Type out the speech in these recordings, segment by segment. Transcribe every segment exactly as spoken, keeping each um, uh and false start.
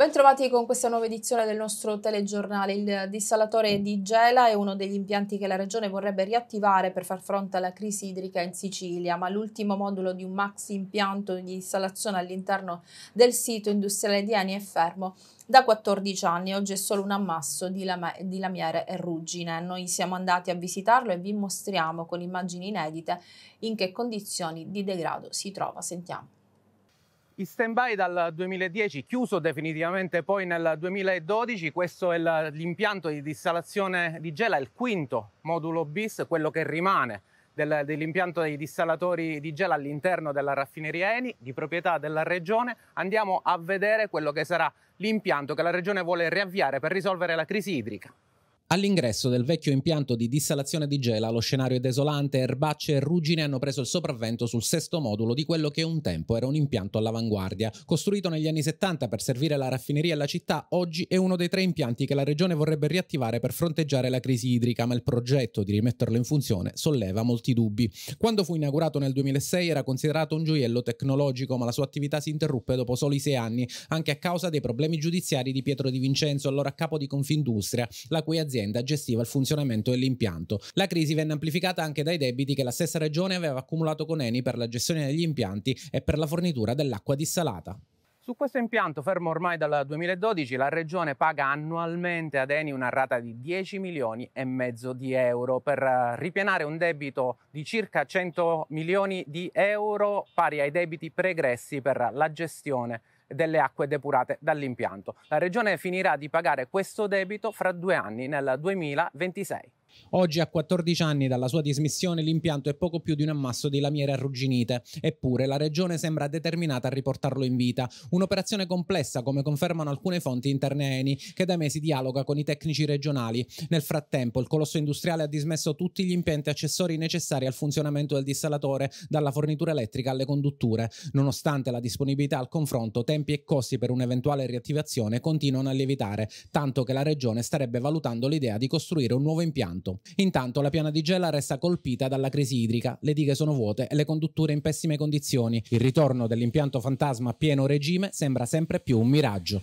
Bentrovati con questa nuova edizione del nostro telegiornale. Il dissalatore di Gela è uno degli impianti che la Regione vorrebbe riattivare per far fronte alla crisi idrica in Sicilia, ma l'ultimo modulo di un maxi impianto di dissalazione all'interno del sito industriale di Eni è fermo da quattordici anni. Oggi è solo un ammasso di, lame, di lamiere e ruggine. Noi siamo andati a visitarlo e vi mostriamo con immagini inedite in che condizioni di degrado si trova. Sentiamo. In stand-by dal duemiladieci, chiuso definitivamente poi nel duemiladodici, questo è l'impianto di dissalazione di Gela, il quinto modulo bis, quello che rimane del, dell'impianto dei dissalatori di Gela all'interno della raffineria Eni, di proprietà della Regione. Andiamo a vedere quello che sarà l'impianto che la Regione vuole riavviare per risolvere la crisi idrica. All'ingresso del vecchio impianto di dissalazione di Gela lo scenario è desolante, erbacce e ruggine hanno preso il sopravvento sul sesto modulo di quello che un tempo era un impianto all'avanguardia. Costruito negli anni settanta per servire la raffineria e la città, oggi è uno dei tre impianti che la Regione vorrebbe riattivare per fronteggiare la crisi idrica, ma il progetto di rimetterlo in funzione solleva molti dubbi. Quando fu inaugurato nel duemilasei era considerato un gioiello tecnologico, ma la sua attività si interruppe dopo soli sei anni, anche a causa dei problemi giudiziari di Pietro Di Vincenzo, allora capo di Confindustria, la cui azienda gestiva il funzionamento dell'impianto. La crisi venne amplificata anche dai debiti che la stessa Regione aveva accumulato con Eni per la gestione degli impianti e per la fornitura dell'acqua dissalata. Su questo impianto, fermo ormai dal duemiladodici, la Regione paga annualmente ad Eni una rata di dieci milioni e mezzo di euro per ripianare un debito di circa cento milioni di euro pari ai debiti pregressi per la gestione delle acque depurate dall'impianto. La Regione finirà di pagare questo debito fra due anni, nel duemilaventisei. Oggi, a quattordici anni dalla sua dismissione, l'impianto è poco più di un ammasso di lamiere arrugginite, eppure la Regione sembra determinata a riportarlo in vita. Un'operazione complessa, come confermano alcune fonti interne a Eni, che da mesi dialoga con i tecnici regionali. Nel frattempo il colosso industriale ha dismesso tutti gli impianti accessori necessari al funzionamento del dissalatore, dalla fornitura elettrica alle condutture. Nonostante la disponibilità al confronto, tempi e costi per un'eventuale riattivazione continuano a lievitare, tanto che la Regione starebbe valutando l'idea di costruire un nuovo impianto. Intanto la piana di Gela resta colpita dalla crisi idrica, le dighe sono vuote e le condutture in pessime condizioni. Il ritorno dell'impianto fantasma a pieno regime sembra sempre più un miraggio.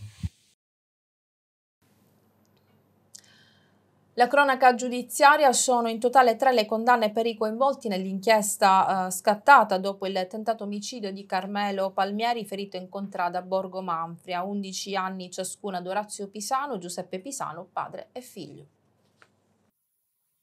La cronaca giudiziaria: sono in totale tre le condanne per i coinvolti nell'inchiesta eh, scattata dopo il tentato omicidio di Carmelo Palmieri, ferito in contrada a Borgo Manfria. undici anni ciascuna ad Orazio Pisano, Giuseppe Pisano, padre e figlio.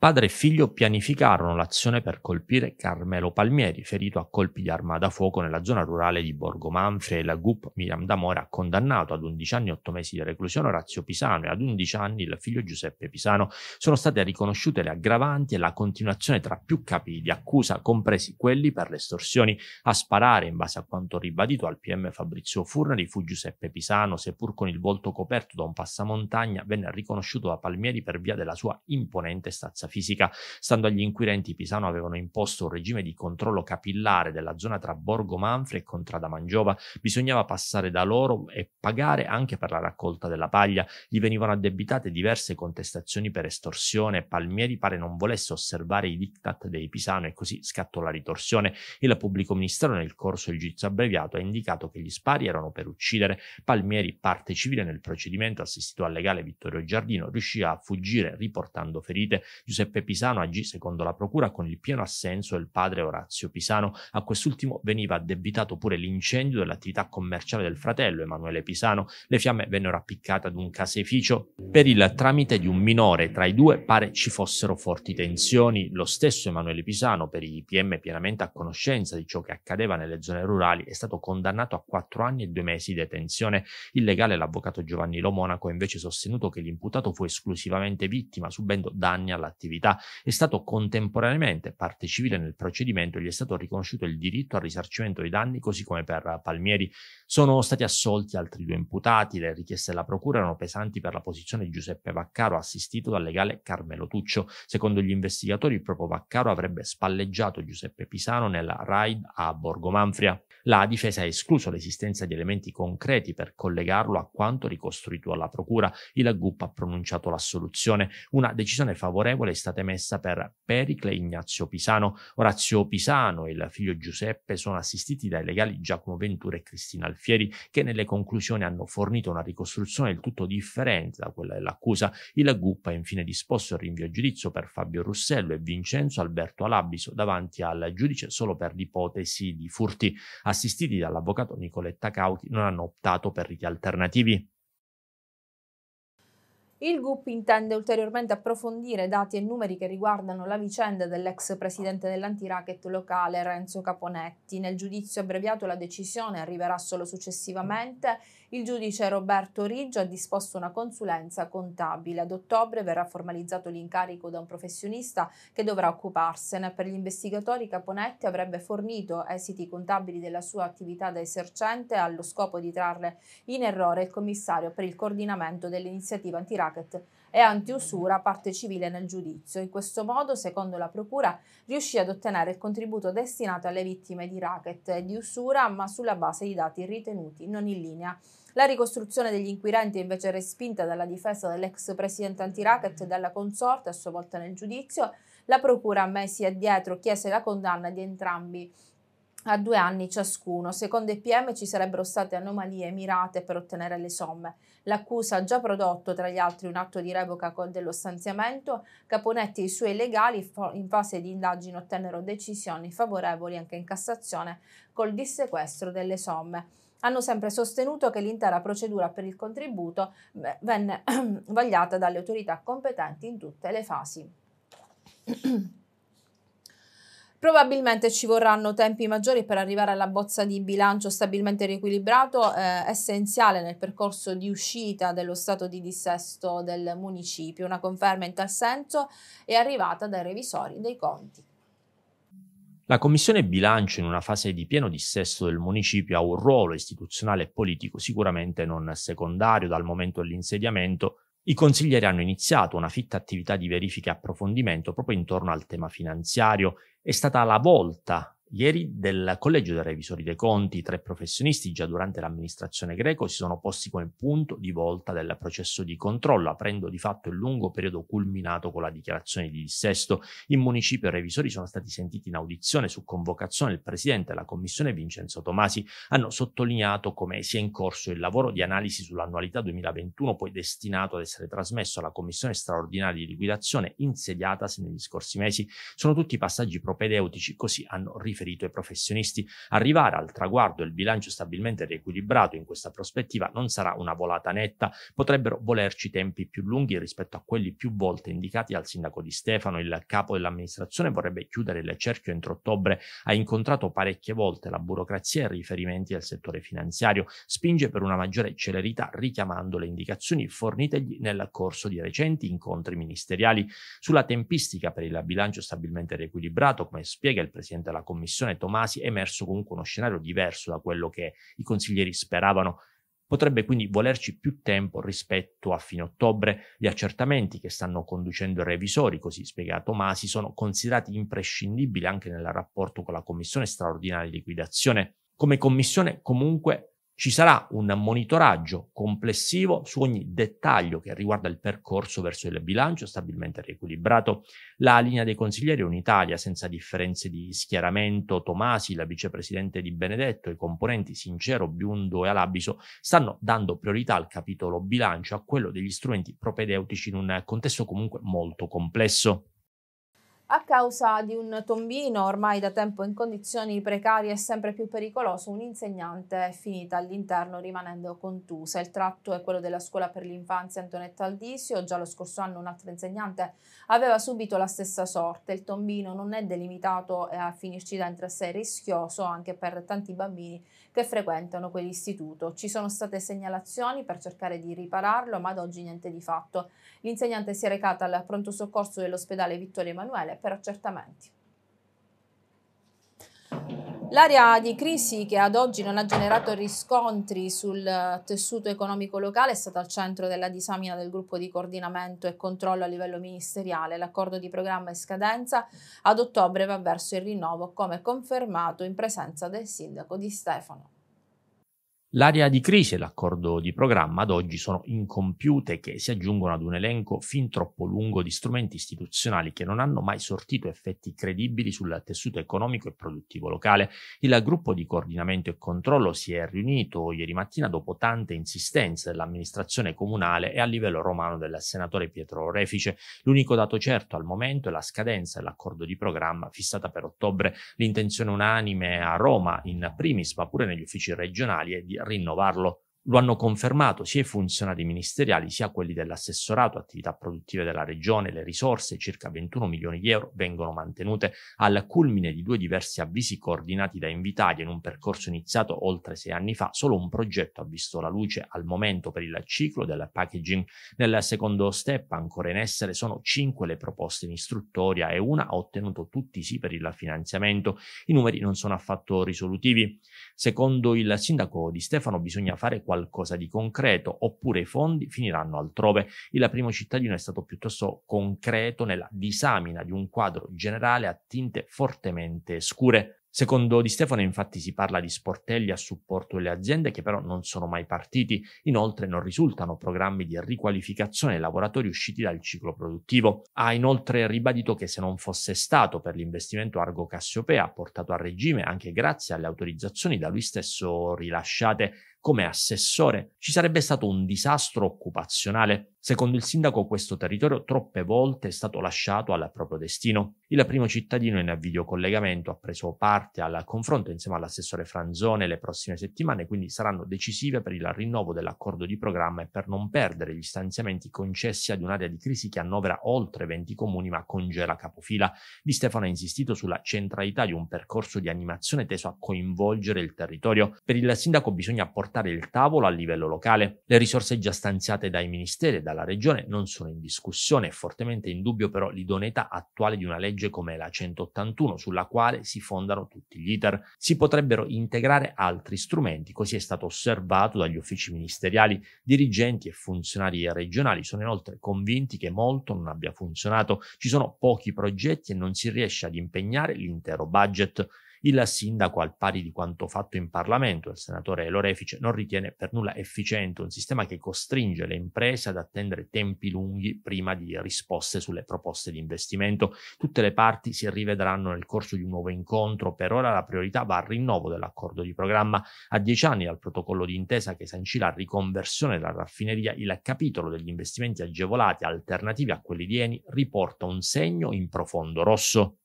Padre e figlio pianificarono l'azione per colpire Carmelo Palmieri, ferito a colpi di arma da fuoco nella zona rurale di Borgo Manfria, e la G U P Miriam D'Amore ha condannato ad undici anni e otto mesi di reclusione Orazio Pisano e ad undici anni il figlio Giuseppe Pisano. Sono state riconosciute le aggravanti e la continuazione tra più capi di accusa, compresi quelli per le estorsioni. A sparare, in base a quanto ribadito al P M Fabrizio Furnari, fu Giuseppe Pisano. Seppur con il volto coperto da un passamontagna, venne riconosciuto da Palmieri per via della sua imponente stazza fisica. Stando agli inquirenti, Pisano avevano imposto un regime di controllo capillare della zona tra Borgo Manfria e Contrada Mangiova. Bisognava passare da loro e pagare anche per la raccolta della paglia. Gli venivano addebitate diverse contestazioni per estorsione. Palmieri pare non volesse osservare i diktat dei Pisano e così scattò la ritorsione. Il pubblico ministero, nel corso del giudizio abbreviato, ha indicato che gli spari erano per uccidere. Palmieri, parte civile nel procedimento, assistito al legale Vittorio Giardino, riuscì a fuggire riportando ferite. Giuseppe Giuseppe Pisano agì secondo la procura con il pieno assenso del padre Orazio Pisano. A quest'ultimo veniva addebitato pure l'incendio dell'attività commerciale del fratello Emanuele Pisano. Le fiamme vennero appiccate ad un caseificio per il tramite di un minore. Tra i due pare ci fossero forti tensioni. Lo stesso Emanuele Pisano, per i P M pienamente a conoscenza di ciò che accadeva nelle zone rurali, è stato condannato a quattro anni e due mesi di detenzione. Il legale, l'avvocato Giovanni Lo Monaco, ha invece sostenuto che l'imputato fu esclusivamente vittima, subendo danni all'attività. È stato contemporaneamente parte civile nel procedimento e gli è stato riconosciuto il diritto al risarcimento dei danni, così come per Palmieri. Sono stati assolti altri due imputati. Le richieste della procura erano pesanti per la posizione di Giuseppe Vaccaro, assistito dal legale Carmelo Tuccio. Secondo gli investigatori, proprio Vaccaro avrebbe spalleggiato Giuseppe Pisano nella raid a Borgo Manfria. La difesa ha escluso l'esistenza di elementi concreti per collegarlo a quanto ricostruito dalla procura. Il G U P ha pronunciato l'assoluzione. Una decisione favorevole è stata emessa per Pericle Ignazio Pisano. Orazio Pisano e il figlio Giuseppe sono assistiti dai legali Giacomo Ventura e Cristina Alfieri, che nelle conclusioni hanno fornito una ricostruzione del tutto differente da quella dell'accusa. Il G U P ha infine disposto il rinvio a giudizio per Fabio Russello e Vincenzo Alberto Alabiso davanti al giudice solo per l'ipotesi di furti. Assistiti dall'avvocato Nicoletta Cauchi, non hanno optato per riti alternativi. Il G U P intende ulteriormente approfondire dati e numeri che riguardano la vicenda dell'ex presidente dell'antiracket locale Renzo Caponetti. Nel giudizio abbreviato la decisione arriverà solo successivamente. Il giudice Roberto Riggio ha disposto una consulenza contabile. Ad ottobre verrà formalizzato l'incarico da un professionista che dovrà occuparsene. Per gli investigatori Caponetti avrebbe fornito esiti contabili della sua attività da esercente allo scopo di trarre in errore il commissario per il coordinamento dell'iniziativa antiracket e antiusura, parte civile nel giudizio. In questo modo, secondo la procura, riuscì ad ottenere il contributo destinato alle vittime di racket e di usura, ma sulla base di dati ritenuti non in linea. La ricostruzione degli inquirenti è invece respinta dalla difesa dell'ex presidente antiracket e dalla consorte. A sua volta nel giudizio la procura, mesi addietro, chiese la condanna di entrambi a due anni ciascuno. Secondo i P M ci sarebbero state anomalie mirate per ottenere le somme. L'accusa ha già prodotto, tra gli altri, un atto di revoca dello stanziamento. Caponetti e i suoi legali in fase di indagine ottennero decisioni favorevoli anche in Cassazione col dissequestro delle somme. Hanno sempre sostenuto che l'intera procedura per il contributo venne vagliata dalle autorità competenti in tutte le fasi. Probabilmente ci vorranno tempi maggiori per arrivare alla bozza di bilancio stabilmente riequilibrato, eh, essenziale nel percorso di uscita dello stato di dissesto del municipio. Una conferma in tal senso è arrivata dai revisori dei conti. La Commissione Bilancio, in una fase di pieno dissesto del municipio, ha un ruolo istituzionale e politico sicuramente non secondario. Dal momento dell'insediamento i consiglieri hanno iniziato una fitta attività di verifica e approfondimento proprio intorno al tema finanziario. È stata la volta ieri del Collegio dei Revisori dei Conti. Tre professionisti già durante l'amministrazione Greco si sono posti come punto di volta del processo di controllo, aprendo di fatto il lungo periodo culminato con la dichiarazione di dissesto. In municipio i revisori sono stati sentiti in audizione su convocazione del presidente della commissione Vincenzo Tomasi. Hanno sottolineato come sia in corso il lavoro di analisi sull'annualità duemilaventuno, poi destinato ad essere trasmesso alla commissione straordinaria di liquidazione insediatasi negli scorsi mesi. Sono tutti passaggi propedeutici, così hanno riferito ai professionisti. Arrivare al traguardo del bilancio stabilmente riequilibrato in questa prospettiva non sarà una volata netta. Potrebbero volerci tempi più lunghi rispetto a quelli più volte indicati dal sindaco Di Stefano. Il capo dell'amministrazione vorrebbe chiudere il cerchio entro ottobre. Ha incontrato parecchie volte la burocrazia e riferimenti del settore finanziario. Spinge per una maggiore celerità, richiamando le indicazioni fornitegli nel corso di recenti incontri ministeriali. Sulla tempistica per il bilancio stabilmente riequilibrato, come spiega il presidente della commissione Tomasi, è emerso comunque uno scenario diverso da quello che i consiglieri speravano. Potrebbe quindi volerci più tempo rispetto a fine ottobre. Gli accertamenti che stanno conducendo i revisori, così spiega Tomasi, sono considerati imprescindibili anche nel rapporto con la commissione straordinaria di liquidazione. Come commissione comunque ci sarà un monitoraggio complessivo su ogni dettaglio che riguarda il percorso verso il bilancio stabilmente riequilibrato. La linea dei consiglieri è unitaria, senza differenze di schieramento. Tomasi, la vicepresidente Di Benedetto, i componenti Sincero, Biundo e Alabiso stanno dando priorità al capitolo bilancio, a quello degli strumenti propedeutici, in un contesto comunque molto complesso. A causa di un tombino ormai da tempo in condizioni precarie e sempre più pericoloso, un'insegnante è finita all'interno rimanendo contusa. Il tratto è quello della scuola per l'infanzia Antonetta Aldisio. Già lo scorso anno un'altra insegnante aveva subito la stessa sorte. Il tombino non è delimitato e a finirci dentro è rischioso anche per tanti bambini che frequentano quell'istituto. Ci sono state segnalazioni per cercare di ripararlo, ma ad oggi niente di fatto. L'insegnante si è recata al pronto soccorso dell'ospedale Vittorio Emanuele per accertamenti. L'area di crisi, che ad oggi non ha generato riscontri sul tessuto economico locale, è stata al centro della disamina del gruppo di coordinamento e controllo a livello ministeriale. L'accordo di programma in scadenza ad ottobre va verso il rinnovo, come confermato in presenza del sindaco Di Stefano. L'area di crisi e l'accordo di programma ad oggi sono incompiute, che si aggiungono ad un elenco fin troppo lungo di strumenti istituzionali che non hanno mai sortito effetti credibili sul tessuto economico e produttivo locale. Il gruppo di coordinamento e controllo si è riunito ieri mattina dopo tante insistenze dell'amministrazione comunale e a livello romano del senatore Pietro Orefice. L'unico dato certo al momento è la scadenza dell'accordo di programma fissata per ottobre. L'intenzione unanime a Roma in primis, ma pure negli uffici regionali, è di rinnovarlo. Lo hanno confermato sia i funzionari ministeriali sia quelli dell'assessorato attività produttive della regione. Le risorse, circa ventuno milioni di euro, vengono mantenute al culmine di due diversi avvisi coordinati da Invitalia in un percorso iniziato oltre sei anni fa. Solo un progetto ha visto la luce al momento per il ciclo del packaging. Nel secondo step, ancora in essere, sono cinque le proposte in istruttoria e una ha ottenuto tutti i sì per il finanziamento. I numeri non sono affatto risolutivi. Secondo il sindaco Di Stefano bisogna fare qualcosa qualcosa di concreto, oppure i fondi finiranno altrove. Il primo cittadino è stato piuttosto concreto nella disamina di un quadro generale a tinte fortemente scure. Secondo Di Stefano, infatti, si parla di sportelli a supporto delle aziende che però non sono mai partiti. Inoltre non risultano programmi di riqualificazione dei lavoratori usciti dal ciclo produttivo. Ha inoltre ribadito che se non fosse stato per l'investimento Argo Cassiopea, portato a regime anche grazie alle autorizzazioni da lui stesso rilasciate come assessore, ci sarebbe stato un disastro occupazionale. Secondo il sindaco, questo territorio troppe volte è stato lasciato al proprio destino. Il primo cittadino in videocollegamento ha preso parte al confronto insieme all'assessore Franzone le prossime settimane, quindi saranno decisive per il rinnovo dell'accordo di programma e per non perdere gli stanziamenti concessi ad un'area di crisi che annovera oltre venti comuni ma congela capofila. Di Stefano ha insistito sulla centralità di un percorso di animazione teso a coinvolgere il territorio. Per il sindaco bisogna portare il tavolo a livello locale. Le risorse già stanziate dai ministeri e da la regione non sono in discussione. È fortemente in dubbio però l'idoneità attuale di una legge come la centottantuno, sulla quale si fondano tutti gli iter. Si potrebbero integrare altri strumenti, così è stato osservato dagli uffici ministeriali. Dirigenti e funzionari regionali sono inoltre convinti che molto non abbia funzionato. Ci sono pochi progetti e non si riesce ad impegnare l'intero budget. Il sindaco, al pari di quanto fatto in Parlamento, il senatore Lorefice, non ritiene per nulla efficiente un sistema che costringe le imprese ad attendere tempi lunghi prima di risposte sulle proposte di investimento. Tutte le parti si rivedranno nel corso di un nuovo incontro. Per ora la priorità va al rinnovo dell'accordo di programma. A dieci anni dal protocollo d'intesa che sancì la riconversione della raffineria, il capitolo degli investimenti agevolati alternativi a quelli di Eni riporta un segno in profondo rosso.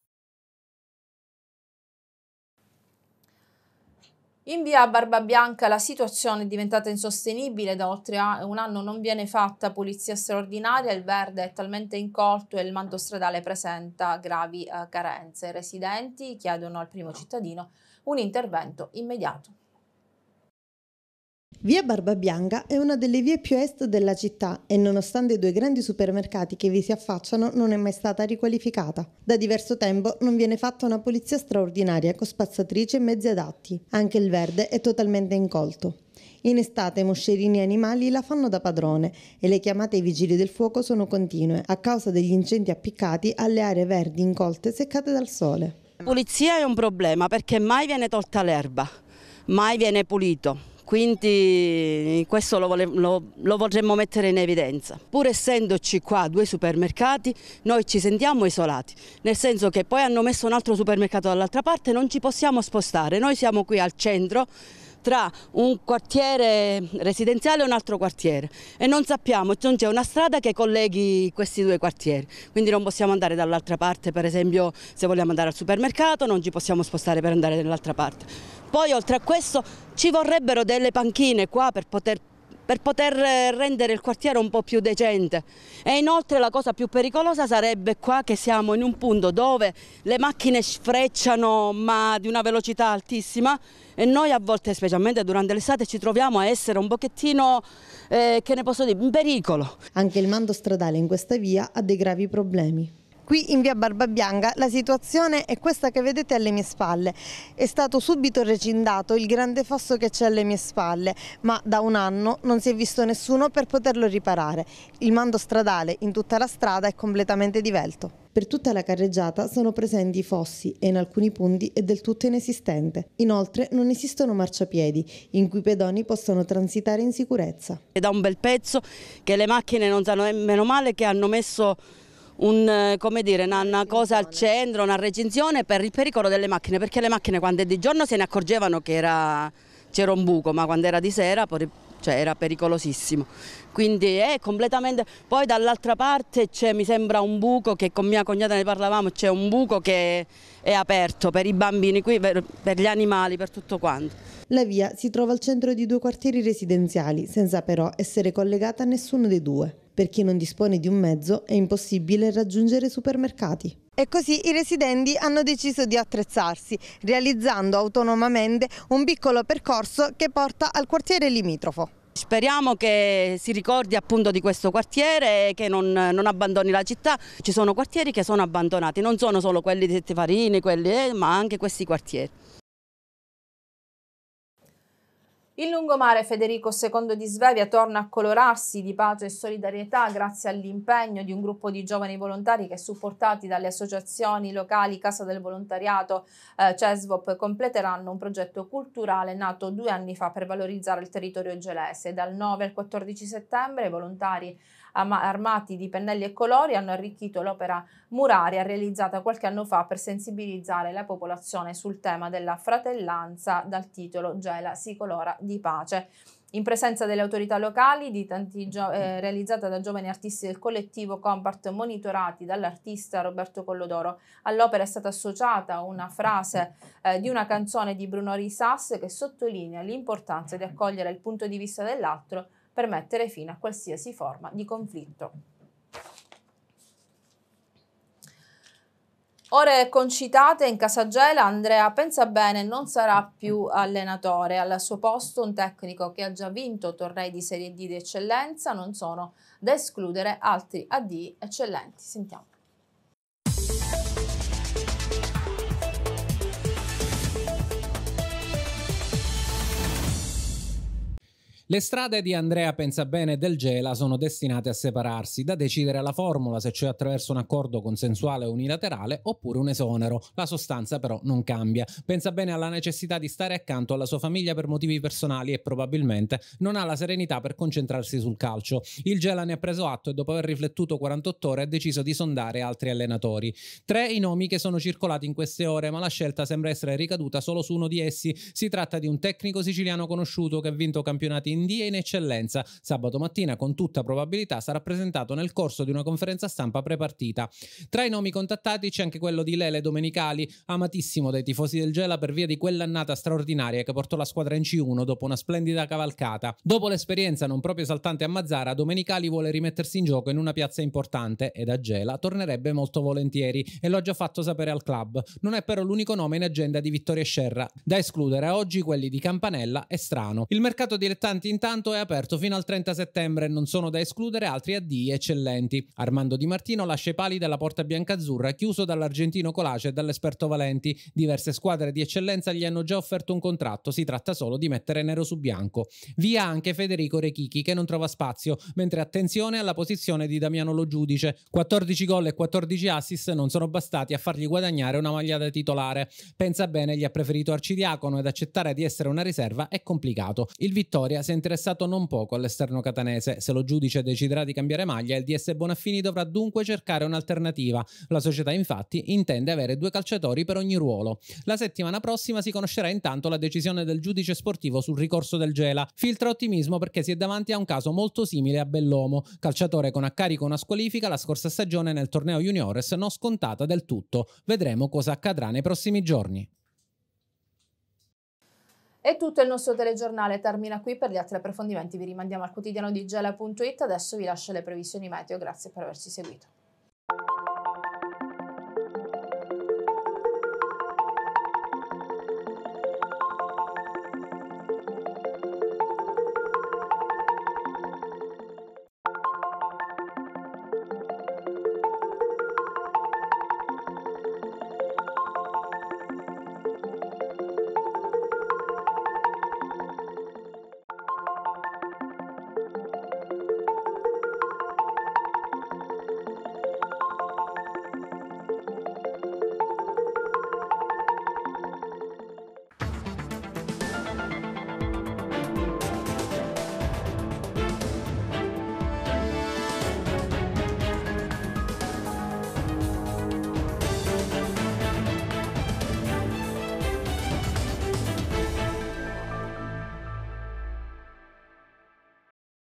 In via Barbabianca la situazione è diventata insostenibile, da oltre un anno non viene fatta pulizia straordinaria, il verde è talmente incolto e il manto stradale presenta gravi eh, carenze. I residenti chiedono al primo cittadino un intervento immediato. Via Barbabianca è una delle vie più est della città e nonostante i due grandi supermercati che vi si affacciano non è mai stata riqualificata. Da diverso tempo non viene fatta una pulizia straordinaria con spazzatrice e mezzi adatti. Anche il verde è totalmente incolto. In estate moscerini e animali la fanno da padrone e le chiamate ai vigili del fuoco sono continue a causa degli incendi appiccati alle aree verdi incolte seccate dal sole. La pulizia è un problema perché mai viene tolta l'erba, mai viene pulito. Quindi questo lo, vole, lo, lo vorremmo mettere in evidenza. Pur essendoci qua due supermercati, noi ci sentiamo isolati, nel senso che poi hanno messo un altro supermercato dall'altra parte, non ci possiamo spostare. Noi siamo qui al centro, tra un quartiere residenziale e un altro quartiere e non sappiamo, non c'è una strada che colleghi questi due quartieri, quindi non possiamo andare dall'altra parte. Per esempio, se vogliamo andare al supermercato non ci possiamo spostare per andare dall'altra parte. Poi oltre a questo ci vorrebbero delle panchine qua per poter per poter rendere il quartiere un po' più decente. E inoltre la cosa più pericolosa sarebbe qua, che siamo in un punto dove le macchine sfrecciano ma di una velocità altissima e noi a volte, specialmente durante l'estate, ci troviamo a essere un pochettino, eh, che ne posso dire, in pericolo. Anche il manto stradale in questa via ha dei gravi problemi. Qui in via Barbabianca la situazione è questa che vedete alle mie spalle. È stato subito recindato il grande fosso che c'è alle mie spalle, ma da un anno non si è visto nessuno per poterlo riparare. Il mando stradale in tutta la strada è completamente divelto. Per tutta la carreggiata sono presenti fossi e in alcuni punti è del tutto inesistente. Inoltre non esistono marciapiedi in cui i pedoni possono transitare in sicurezza. È da un bel pezzo che le macchine non sanno, meno male che hanno messo Un, come dire, una, una cosa al centro, una recinzione per il pericolo delle macchine, perché le macchine quando è di giorno se ne accorgevano che c'era un buco, ma quando era di sera cioè, era pericolosissimo. Quindi è completamente... Poi dall'altra parte c'è, mi sembra, un buco che con mia cognata ne parlavamo, c'è un buco che è aperto per i bambini qui, per, per gli animali, per tutto quanto. La via si trova al centro di due quartieri residenziali, senza però essere collegata a nessuno dei due. Per chi non dispone di un mezzo è impossibile raggiungere supermercati. E così i residenti hanno deciso di attrezzarsi, realizzando autonomamente un piccolo percorso che porta al quartiere limitrofo. Speriamo che si ricordi appunto di questo quartiere e che non, non abbandoni la città. Ci sono quartieri che sono abbandonati, non sono solo quelli di Settefarini, quelli, ma anche questi quartieri. Il lungomare Federico secondo di Svevia torna a colorarsi di pace e solidarietà grazie all'impegno di un gruppo di giovani volontari che, supportati dalle associazioni locali Casa del Volontariato, eh, CESVOP, completeranno un progetto culturale nato due anni fa per valorizzare il territorio gelese. Dal nove al quattordici settembre i volontari armati di pennelli e colori hanno arricchito l'opera muraria realizzata qualche anno fa per sensibilizzare la popolazione sul tema della fratellanza, dal titolo Gela si colora di pace. In presenza delle autorità locali, di tanti eh, realizzata da giovani artisti del collettivo Compart, monitorati dall'artista Roberto Collodoro. All'opera è stata associata una frase eh, di una canzone di Bruno Risas che sottolinea l'importanza di accogliere il punto di vista dell'altro per mettere fine a qualsiasi forma di conflitto. Ore concitate in casa Gela, Andrea Pensabene non sarà più allenatore, al suo posto un tecnico che ha già vinto tornei di Serie D di eccellenza, non sono da escludere altri A D eccellenti. Sentiamo. Le strade di Andrea Pensabene del Gela sono destinate a separarsi, da decidere la formula se cioè attraverso un accordo consensuale unilaterale oppure un esonero. La sostanza però non cambia. Pensabene alla necessità di stare accanto alla sua famiglia per motivi personali e probabilmente non ha la serenità per concentrarsi sul calcio. Il Gela ne ha preso atto e dopo aver riflettuto quarantotto ore ha deciso di sondare altri allenatori. Tre i nomi che sono circolati in queste ore, ma la scelta sembra essere ricaduta solo su uno di essi. Si tratta di un tecnico siciliano conosciuto che ha vinto campionati in D in eccellenza. Sabato mattina con tutta probabilità sarà presentato nel corso di una conferenza stampa prepartita. Tra i nomi contattati c'è anche quello di Lele Domenicali, amatissimo dai tifosi del Gela per via di quell'annata straordinaria che portò la squadra in C uno dopo una splendida cavalcata. Dopo l'esperienza non proprio esaltante a Mazzara, Domenicali vuole rimettersi in gioco in una piazza importante e da Gela tornerebbe molto volentieri e lo ha già fatto sapere al club. Non è però l'unico nome in agenda di Vittoria Scerra, da escludere a oggi quelli di Campanella e Strano. Il mercato dilettanti intanto è aperto fino al trenta settembre e non sono da escludere altri A D eccellenti. Armando Di Martino lascia i pali della porta biancazzurra, chiuso dall'argentino Colace e dall'esperto Valenti. Diverse squadre di eccellenza gli hanno già offerto un contratto, si tratta solo di mettere nero su bianco. Via anche Federico Rechichi, che non trova spazio, mentre attenzione alla posizione di Damiano Lo Giudice. quattordici gol e quattordici assist non sono bastati a fargli guadagnare una maglia da titolare. Pensabene gli ha preferito arcidiacono ed accettare di essere una riserva è complicato. Il Vittoria si è interessato non poco all'esterno catanese. Se Lo Giudice deciderà di cambiare maglia, il D S Bonaffini dovrà dunque cercare un'alternativa. La società infatti intende avere due calciatori per ogni ruolo. La settimana prossima si conoscerà intanto la decisione del giudice sportivo sul ricorso del Gela. Filtra ottimismo perché si è davanti a un caso molto simile a Bellomo, calciatore con a carico una squalifica la scorsa stagione nel torneo juniores non scontata del tutto. Vedremo cosa accadrà nei prossimi giorni. E tutto il nostro telegiornale termina qui. Per gli altri approfondimenti vi rimandiamo al quotidiano di Gela punto it. Adesso vi lascio le previsioni meteo. Grazie per averci seguito.